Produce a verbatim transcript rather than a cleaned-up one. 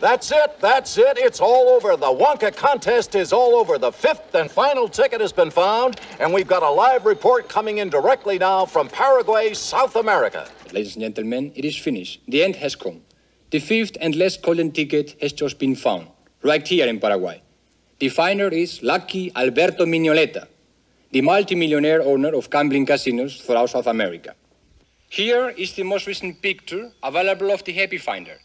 That's it. That's it. It's all over. The Wonka contest is all over. The fifth and final ticket has been found, and we've got a live report coming in directly now from Paraguay, South America. Ladies and gentlemen, it is finished. The end has come. The fifth and last golden ticket has just been found, right here in Paraguay. The finder is Lucky Alberto Minoletta, the multimillionaire owner of gambling casinos throughout South America. Here is the most recent picture available of the happy finder.